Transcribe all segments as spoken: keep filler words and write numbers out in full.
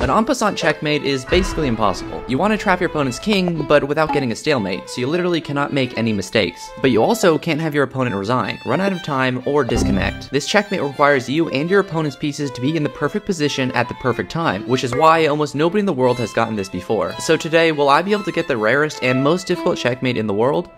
An En Passant checkmate is basically impossible. You want to trap your opponent's king, but without getting a stalemate, so you literally cannot make any mistakes. But you also can't have your opponent resign, run out of time, or disconnect. This checkmate requires you and your opponent's pieces to be in the perfect position at the perfect time, which is why almost nobody in the world has gotten this before. So today, will I be able to get the rarest and most difficult checkmate in the world?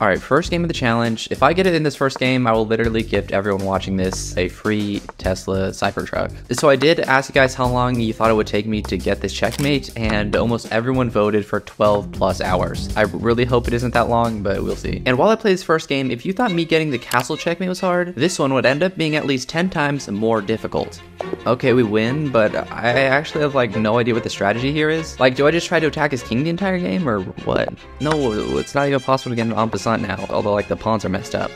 Alright, first game of the challenge. If I get it in this first game, I will literally gift everyone watching this a free Tesla Cybertruck. So I did ask you guys how long you thought it would take me to get this checkmate, and almost everyone voted for twelve plus hours. I really hope it isn't that long, but we'll see. And while I play this first game, if you thought me getting the castle checkmate was hard, this one would end up being at least ten times more difficult. Okay, we win, but I actually have like no idea what the strategy here is. Like, do I just try to attack his king the entire game, or what? No, it's not even possible to get an En Passant now, although like the pawns are messed up.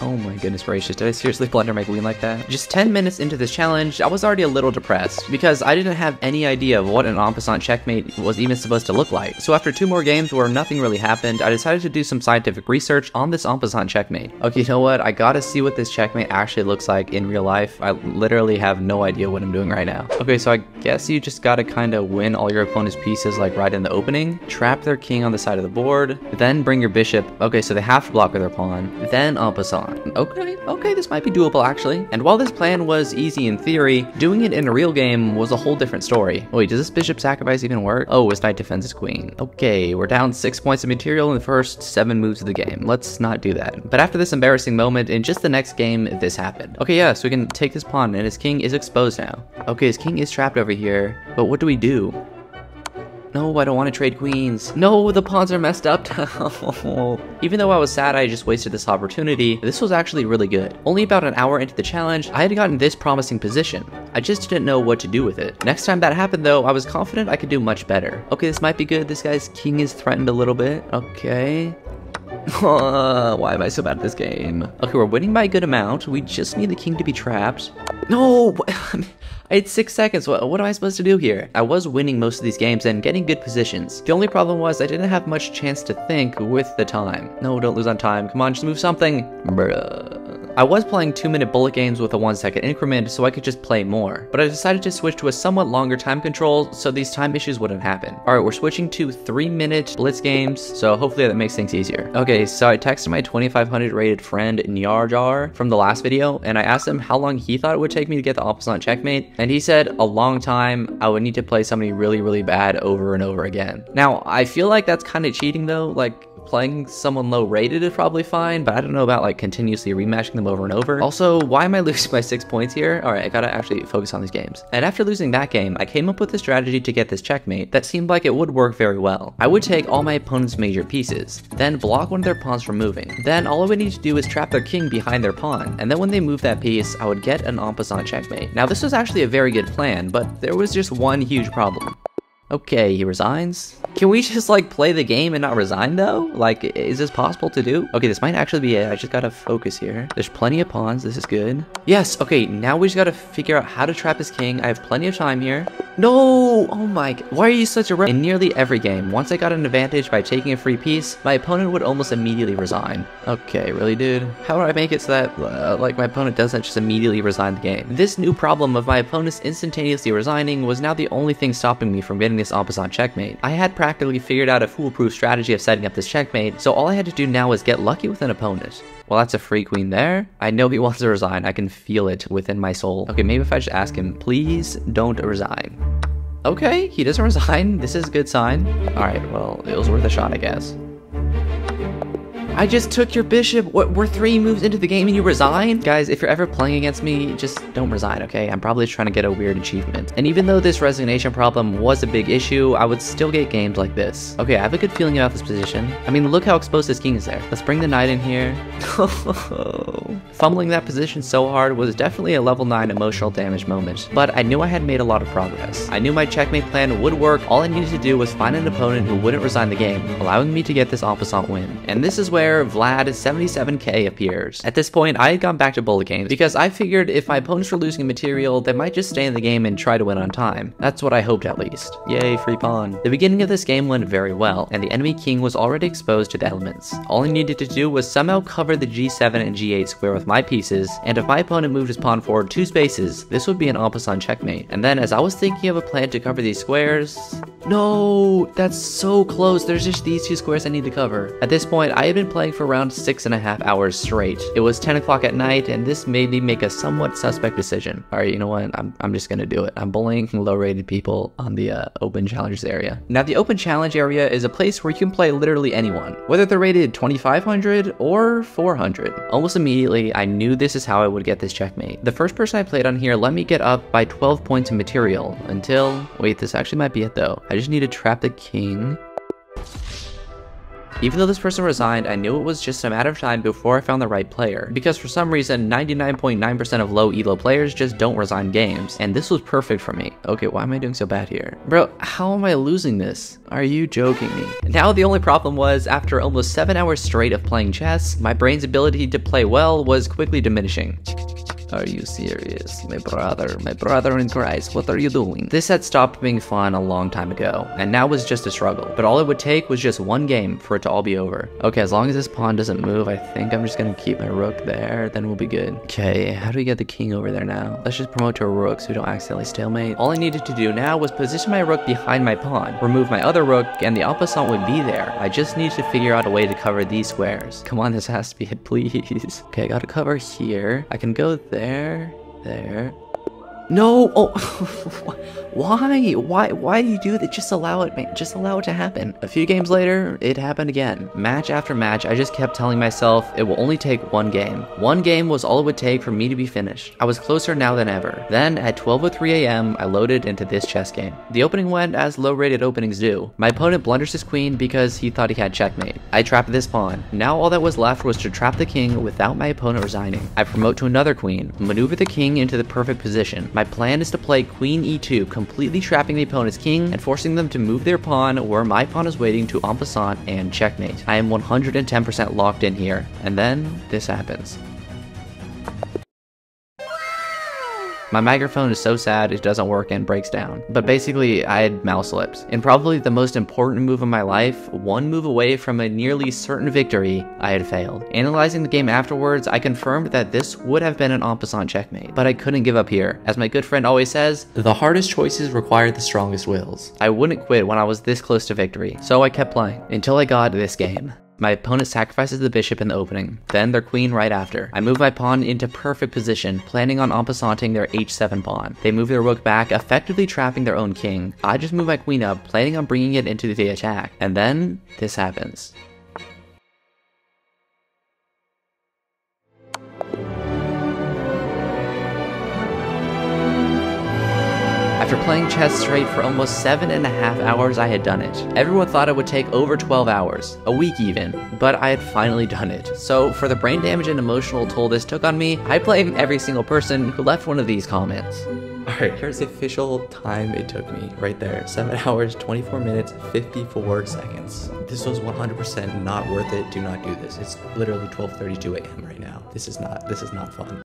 Oh my goodness gracious, did I seriously blunder my queen like that? Just ten minutes into this challenge, I was already a little depressed, because I didn't have any idea of what an En Passant checkmate was even supposed to look like. So after two more games where nothing really happened, I decided to do some scientific research on this En Passant checkmate. Okay, you know what? I gotta see what this checkmate actually looks like in real life. I literally have no idea what I'm doing right now. Okay, so I guess you just gotta kinda win all your opponent's pieces like right in the opening, trap their king on the side of the board, then bring your bishop. Okay, so they have to block with their pawn, then En Passant. Okay, okay, this might be doable actually. And while this plan was easy in theory, doing it in a real game was a whole different story. Wait, does this bishop sacrifice even work? Oh, his knight defends his queen. Okay, we're down six points of material in the first seven moves of the game. Let's not do that. But after this embarrassing moment, in just the next game, this happened. Okay, yeah, so we can take this pawn and his king is exposed now. Okay, his king is trapped over here, but what do we do? No, I don't want to trade queens. No, the pawns are messed up. Even though I was sad I just wasted this opportunity, this was actually really good. Only about an hour into the challenge, I had gotten this promising position. I just didn't know what to do with it. Next time that happened though, I was confident I could do much better. Okay, this might be good. This guy's king is threatened a little bit. Okay. Uh, why am I so bad at this game? Okay, we're winning by a good amount. We just need the king to be trapped. No! I had six seconds. What, what am I supposed to do here? I was winning most of these games and getting good positions. The only problem was I didn't have much chance to think with the time. No, don't lose on time. Come on, just move something. Bruh. I was playing two minute bullet games with a one second increment so I could just play more, but I decided to switch to a somewhat longer time control so these time issues wouldn't happen. Alright, we're switching to three minute blitz games, so hopefully that makes things easier. Okay, so I texted my twenty-five hundred rated friend Njarjar from the last video, and I asked him how long he thought it would take me to get the En Passant checkmate, and he said a long time. I would need to play somebody really really bad over and over again. Now, I feel like that's kinda cheating though, like playing someone low rated is probably fine, but I don't know about like continuously rematching them over and over. Also, why am I losing by six points here? All right, I gotta actually focus on these games. And after losing that game, I came up with a strategy to get this checkmate that seemed like it would work very well. I would take all my opponent's major pieces, then block one of their pawns from moving. Then all I would need to do is trap their king behind their pawn, and then when they move that piece, I would get an En Passant checkmate. Now this was actually a very good plan, but there was just one huge problem. Okay, he resigns. Can we just like play the game and not resign though? Like, is this possible to do? Okay, this might actually be it. I just gotta focus here. There's plenty of pawns. This is good. Yes, okay, now we just gotta figure out how to trap his king. I have plenty of time here. No! Oh my, why are you such a rep? In nearly every game, once I got an advantage by taking a free piece, my opponent would almost immediately resign. Okay, really dude? How do I make it so that, uh, like my opponent doesn't just immediately resign the game? This new problem of my opponent's instantaneously resigning was now the only thing stopping me from getting this En Passant checkmate. I had practically figured out a foolproof strategy of setting up this checkmate, so all I had to do now was get lucky with an opponent. Well, that's a free queen there. I know he wants to resign. I can feel it within my soul. Okay, maybe if I just ask him, please don't resign. Okay, he doesn't resign. This is a good sign. All right, well, it was worth a shot, I guess. I just took your bishop. What, we're three moves into the game and you resign? Guys, if you're ever playing against me, just don't resign, okay? I'm probably trying to get a weird achievement. And even though this resignation problem was a big issue, I would still get games like this. Okay, I have a good feeling about this position. I mean, look how exposed this king is there. Let's bring the knight in here. Fumbling that position so hard was definitely a level nine emotional damage moment, but I knew I had made a lot of progress. I knew my checkmate plan would work. All I needed to do was find an opponent who wouldn't resign the game, allowing me to get this En Passant win. And this is where where Vlad seventy-seven K appears. At this point, I had gone back to bullet games because I figured if my opponents were losing material, they might just stay in the game and try to win on time. That's what I hoped at least. Yay, free pawn. The beginning of this game went very well, and the enemy king was already exposed to the elements. All I needed to do was somehow cover the G seven and G eight square with my pieces, and if my opponent moved his pawn forward two spaces, this would be an En Passant checkmate. And then as I was thinking of a plan to cover these squares... No! That's so close, there's just these two squares I need to cover. At this point, I had been playing for around six and a half hours straight. It was ten o'clock at night, and this made me make a somewhat suspect decision. Alright, you know what, I'm, I'm just gonna do it. I'm bullying low-rated people on the uh, open challenges area. Now, the open challenge area is a place where you can play literally anyone, whether they're rated twenty-five hundred or four hundred. Almost immediately, I knew this is how I would get this checkmate. The first person I played on here let me get up by twelve points in material, until... Wait, this actually might be it though. I just need to trap the king. Even though this person resigned, I knew it was just a matter of time before I found the right player, because for some reason, ninety-nine point nine percent of low E L O players just don't resign games, and this was perfect for me. Okay, why am I doing so bad here? Bro, how am I losing this? Are you joking me? Now the only problem was, after almost seven hours straight of playing chess, my brain's ability to play well was quickly diminishing. Are you serious? My brother, my brother in Christ, what are you doing? This had stopped being fun a long time ago, and now was just a struggle, but all it would take was just one game for it to all be over. Okay, as long as this pawn doesn't move, I think I'm just gonna keep my rook there, then we'll be good. Okay, how do we get the king over there now? Let's just promote to a rook so we don't accidentally stalemate. All I needed to do now was position my rook behind my pawn, remove my other rook, and the En Passant would be there. I just needed to figure out a way to cover these squares. Come on, this has to be it, please. Okay, I gotta cover here. I can go there. There, there. No! Oh, why? Why? Why do you do that? Just allow it, man. Just allow it to happen. A few games later, it happened again. Match after match, I just kept telling myself it will only take one game. One game was all it would take for me to be finished. I was closer now than ever. Then, at twelve oh three A M, I loaded into this chess game. The opening went as low-rated openings do. My opponent blunders his queen because he thought he had checkmate. I trapped this pawn. Now all that was left was to trap the king without my opponent resigning. I promote to another queen, maneuver the king into the perfect position. My plan is to play queen E two, completely trapping the opponent's king and forcing them to move their pawn where my pawn is waiting to En Passant and checkmate. I am one hundred ten percent locked in here, and then this happens. My microphone is so sad it doesn't work and breaks down. But basically, I had mouse lips. In probably the most important move of my life, one move away from a nearly certain victory, I had failed. Analyzing the game afterwards, I confirmed that this would have been an En Passant checkmate. But I couldn't give up here. As my good friend always says, the hardest choices require the strongest wills. I wouldn't quit when I was this close to victory, so I kept playing. Until I got this game. My opponent sacrifices the bishop in the opening, then their queen right after. I move my pawn into perfect position, planning on En Passanting their H seven pawn. They move their rook back, effectively trapping their own king. I just move my queen up, planning on bringing it into the attack. And then, this happens. After playing chess straight for almost seven and a half hours, I had done it. Everyone thought it would take over twelve hours, a week even, but I had finally done it. So for the brain damage and emotional toll this took on me, I blame every single person who left one of these comments. Alright, here's the official time it took me, right there. seven hours, twenty-four minutes, fifty-four seconds. This was one hundred percent not worth it. Do not do this. It's literally twelve thirty-two A M right now. This is not, this is not fun.